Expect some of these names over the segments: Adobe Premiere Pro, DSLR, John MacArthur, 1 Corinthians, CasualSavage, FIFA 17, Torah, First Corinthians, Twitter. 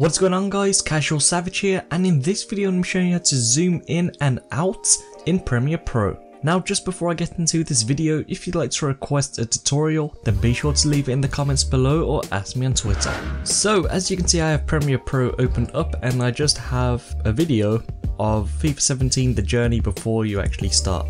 What's going on guys, Casual Savage here, and in this video I'm showing you how to zoom in and out in Premiere Pro. Now just before I get into this video, if you'd like to request a tutorial, then be sure to leave it in the comments below or ask me on Twitter. So as you can see, I have Premiere Pro opened up and I just have a video of FIFA 17, the journey before you actually start.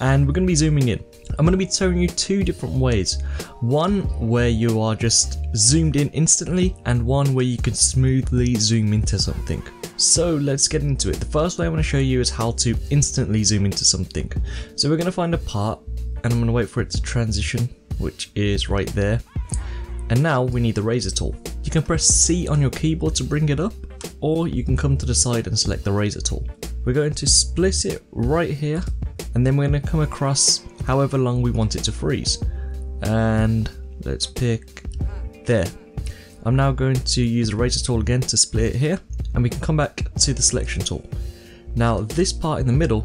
And we're going to be zooming in. I'm going to be showing you two different ways. One where you are just zoomed in instantly, and one where you can smoothly zoom into something. So let's get into it. The first way I want to show you is how to instantly zoom into something. So we're going to find a part, and I'm going to wait for it to transition, which is right there. And now we need the razor tool. You can press C on your keyboard to bring it up, or you can come to the side and select the razor tool. We're going to split it right here, and then we're going to come across however long we want it to freeze, and let's pick there. I'm now going to use the razor tool again to split it here, and we can come back to the selection tool. Now this part in the middle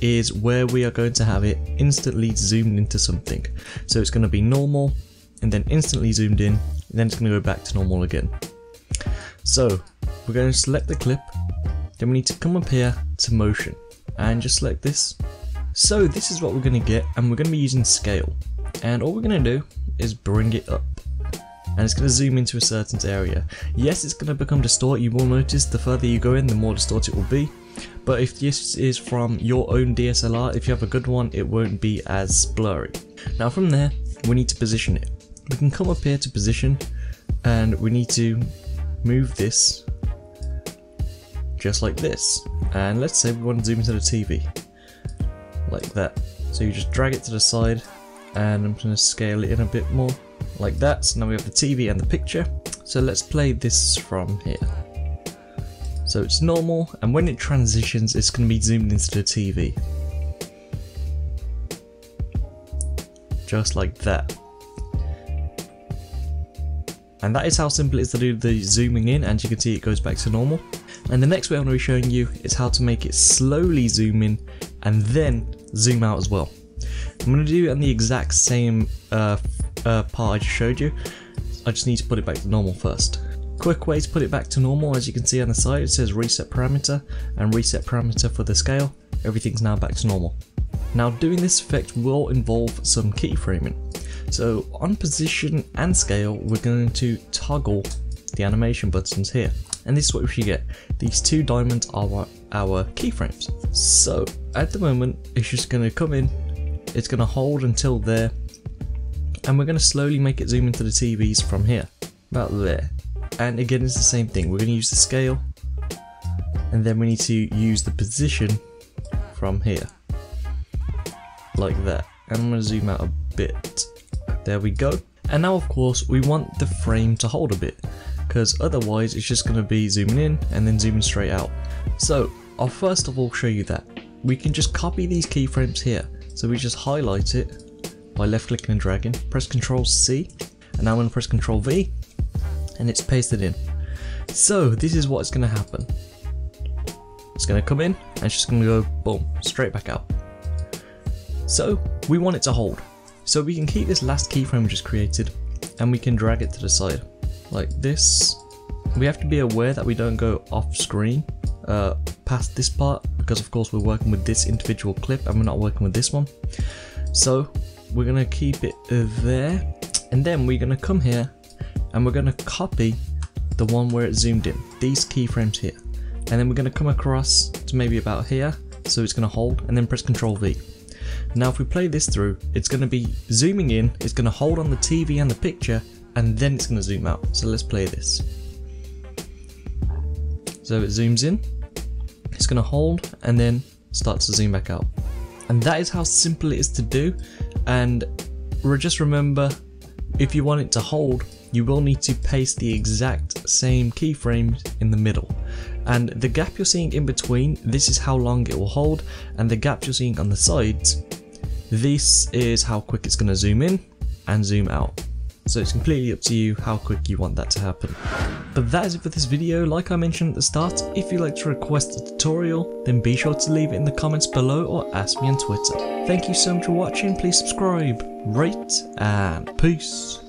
is where we are going to have it instantly zoomed into something. So it's going to be normal, and then instantly zoomed in, and then it's going to go back to normal again. So we're going to select the clip, then we need to come up here to motion, and just select this. So this is what we're going to get, and we're going to be using scale, and all we're going to do is bring it up, and it's going to zoom into a certain area. Yes, it's going to become distorted. You will notice the further you go in, the more distorted it will be, but if this is from your own DSLR, if you have a good one, it won't be as blurry. Now from there, we need to position it. We can come up here to position, and we need to move this just like this, and let's say we want to zoom into the TV like that. So you just drag it to the side, and I'm going to scale it in a bit more like that. So now we have the TV and the picture. So let's play this from here. So it's normal, and when it transitions, it's going to be zoomed into the TV just like that. And that is how simple it is to do the zooming in, and you can see it goes back to normal. And the next way I'm going to be showing you is how to make it slowly zoom in and then zoom out as well. I'm going to do it on the exact same part I just showed you. I just need to put it back to normal first. Quick way to put it back to normal, as you can see on the side, it says reset parameter, and reset parameter for the scale. Everything's now back to normal. Now doing this effect will involve some keyframing. So on position and scale, we're going to toggle the animation buttons here. And this is what we get. These two diamonds are our keyframes. So at the moment, it's just going to come in, it's going to hold until there, and we're going to slowly make it zoom into the TVs from here, about there. And again, it's the same thing. We're going to use the scale, and then we need to use the position from here, like that. And I'm going to zoom out a bit. There we go. And now of course we want the frame to hold a bit, because otherwise it's just going to be zooming in and then zooming straight out. So I'll first of all show you that. We can just copy these keyframes here. So we just highlight it by left clicking and dragging, press Ctrl C, and now I'm going to press Ctrl V, and it's pasted in. So this is what's going to happen. It's going to come in, and it's just going to go boom, straight back out. So we want it to hold. So we can keep this last keyframe we just created, and we can drag it to the side like this. We have to be aware that we don't go off screen past this part, because of course we're working with this individual clip and we're not working with this one. So we're going to keep it there, and then we're going to come here and we're going to copy the one where it's zoomed in, these keyframes here, and then we're going to come across to maybe about here, so it's going to hold, and then press Ctrl V. Now if we play this through, it's going to be zooming in, it's going to hold on the TV and the picture, and then it's going to zoom out. So let's play this. So it zooms in, it's going to hold, and then starts to zoom back out. And that is how simple it is to do. And just remember, if you want it to hold, you will need to paste the exact same keyframes in the middle. And the gap you're seeing in between, this is how long it will hold, and the gaps you're seeing on the sides, this is how quick it's going to zoom in and zoom out. So it's completely up to you how quick you want that to happen. But that is it for this video. Like I mentioned at the start, if you'd like to request a tutorial, then be sure to leave it in the comments below or ask me on Twitter. Thank you so much for watching. Please subscribe, rate, and peace.